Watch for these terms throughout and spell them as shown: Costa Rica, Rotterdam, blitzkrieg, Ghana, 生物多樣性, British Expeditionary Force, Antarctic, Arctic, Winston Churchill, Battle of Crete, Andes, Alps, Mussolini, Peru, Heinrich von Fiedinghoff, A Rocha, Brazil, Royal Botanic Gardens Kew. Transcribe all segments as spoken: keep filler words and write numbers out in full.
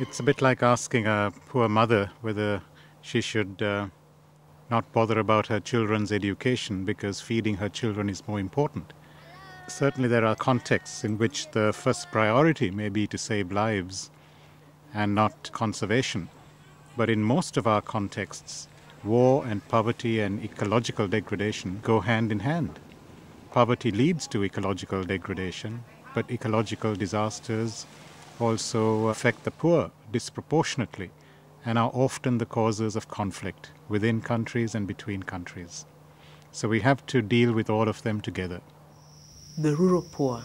It's a bit like asking a poor mother whether she should uh, not bother about her children's education because feeding her children is more important. Certainly there are contexts in which the first priority may be to save lives and not conservation. But in most of our contexts, war and poverty and ecological degradation go hand in hand. Poverty leads to ecological degradation, but ecological disasters also affect the poor disproportionately and are often the causes of conflict within countries and between countries. So we have to deal with all of them together. The rural poor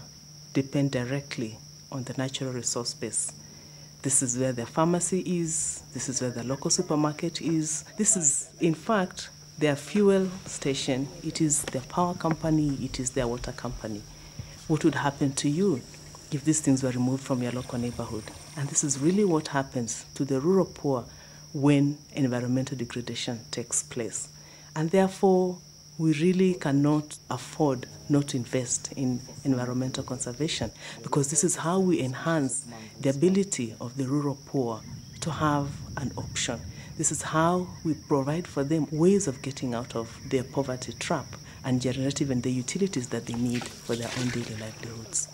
depend directly on the natural resource base. This is where the pharmacy is, this is where the local supermarket is, this is, in fact, their fuel station, it is their power company, it is their water company. What would happen to you if these things were removed from your local neighborhood? And this is really what happens to the rural poor when environmental degradation takes place. And therefore, we really cannot afford not to invest in environmental conservation, because this is how we enhance the ability of the rural poor to have an option. This is how we provide for them ways of getting out of their poverty trap and generate even the utilities that they need for their own daily livelihoods.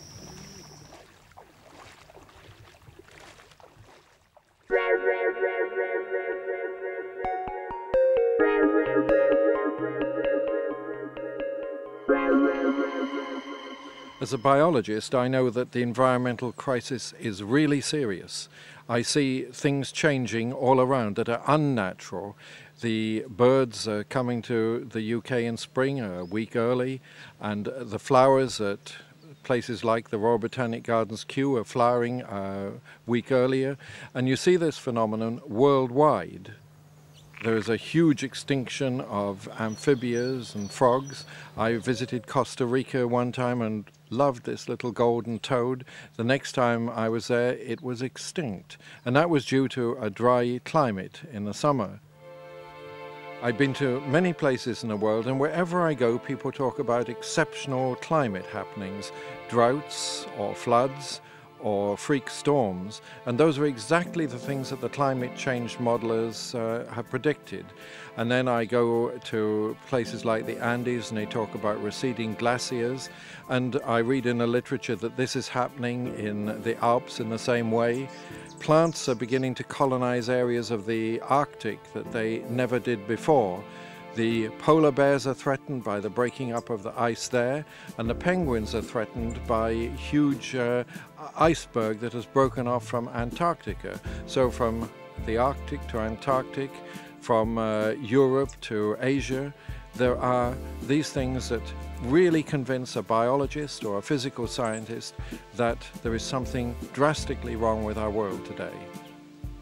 As a biologist, I know that the environmental crisis is really serious. I see things changing all around that are unnatural. The birds are coming to the U K in spring a week early, and the flowers at places like the Royal Botanic Gardens Kew are flowering a week earlier. And you see this phenomenon worldwide. There is a huge extinction of amphibians and frogs. I visited Costa Rica one time and loved this little golden toad. The next time I was there, it was extinct. And that was due to a dry climate in the summer. I've been to many places in the world, and wherever I go, people talk about exceptional climate happenings, droughts or floods, or freak storms, and those are exactly the things that the climate change modelers uh, have predicted. And then I go to places like the Andes and they talk about receding glaciers, and I read in the literature that this is happening in the Alps in the same way. Plants are beginning to colonize areas of the Arctic that they never did before. The polar bears are threatened by the breaking up of the ice there, and the penguins are threatened by a huge uh, iceberg that has broken off from Antarctica. So from the Arctic to Antarctic, from uh, Europe to Asia, there are these things that really convince a biologist or a physical scientist that there is something drastically wrong with our world today.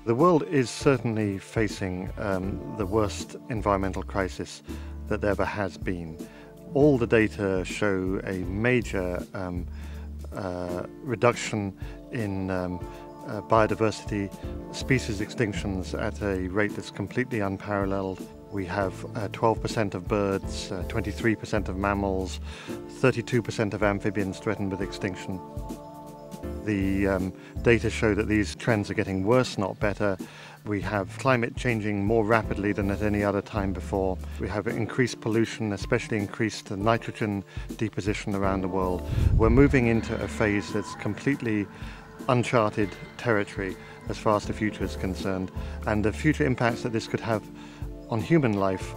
The world is certainly facing um, the worst environmental crisis that there ever has been. All the data show a major um, uh, reduction in um, uh, biodiversity, species extinctions at a rate that's completely unparalleled. We have twelve percent uh, of birds, twenty-three percent uh, of mammals, thirty-two percent of amphibians threatened with extinction. The um, data show that these trends are getting worse, not better. We have climate changing more rapidly than at any other time before. We have increased pollution, especially increased nitrogen deposition around the world. We're moving into a phase that's completely uncharted territory as far as the future is concerned. And the future impacts that this could have on human life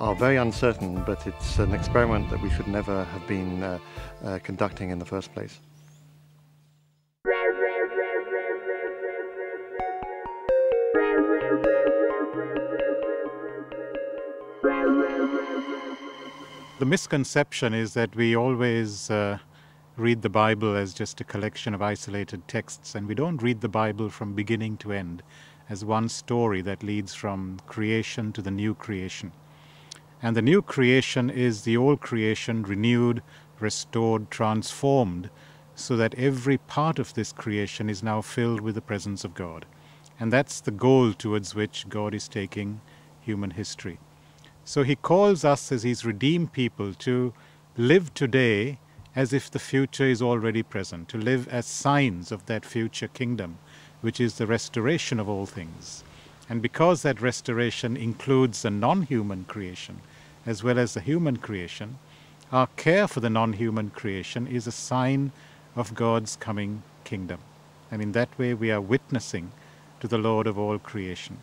are very uncertain, but it's an experiment that we should never have been uh, uh, conducting in the first place. The misconception is that we always uh, read the Bible as just a collection of isolated texts, and we don't read the Bible from beginning to end as one story that leads from creation to the new creation. And the new creation is the old creation renewed, restored, transformed, so that every part of this creation is now filled with the presence of God. And that's the goal towards which God is taking human history. So he calls us as his redeemed people to live today as if the future is already present, to live as signs of that future kingdom, which is the restoration of all things. And because that restoration includes the non-human creation as well as the human creation, our care for the non-human creation is a sign of God's coming kingdom. And in that way we are witnessing to the Lord of all creation.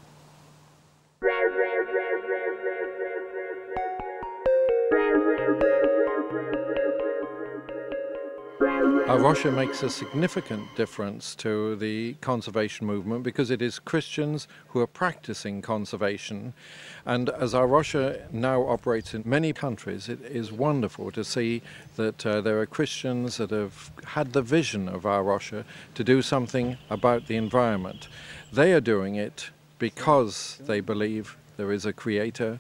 A Rocha makes a significant difference to the conservation movement because it is Christians who are practicing conservation, and as A Rocha now operates in many countries, it is wonderful to see that uh, there are Christians that have had the vision of A Rocha to do something about the environment. They are doing it because they believe there is a creator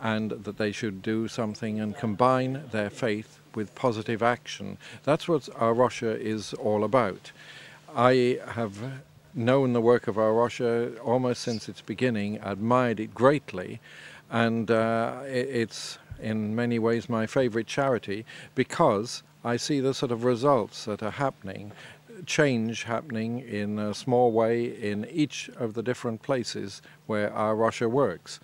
and that they should do something and combine their faith with positive action. That's what A Rocha is all about. I have known the work of A Rocha almost since its beginning, admired it greatly, and uh, it's in many ways my favorite charity because I see the sort of results that are happening, change happening in a small way in each of the different places where A Rocha works.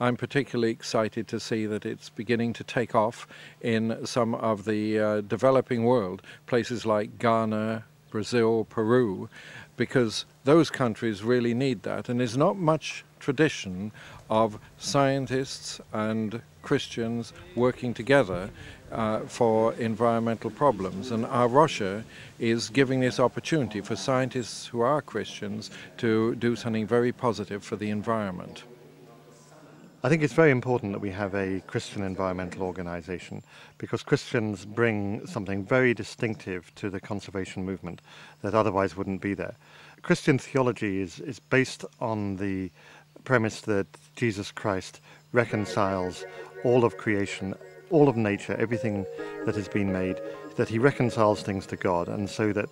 I'm particularly excited to see that it's beginning to take off in some of the uh, developing world, places like Ghana, Brazil, Peru, because those countries really need that. And there's not much tradition of scientists and Christians working together uh, for environmental problems. And A Rocha is giving this opportunity for scientists who are Christians to do something very positive for the environment. I think it's very important that we have a Christian environmental organization because Christians bring something very distinctive to the conservation movement that otherwise wouldn't be there. Christian theology is, is based on the premise that Jesus Christ reconciles all of creation, all of nature, everything that has been made, that he reconciles things to God, and so that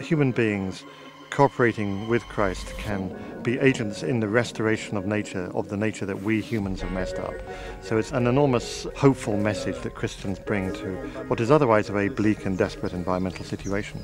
human beings cooperating with Christ can be agents in the restoration of nature, of the nature that we humans have messed up. So it's an enormous hopeful message that Christians bring to what is otherwise a very bleak and desperate environmental situation.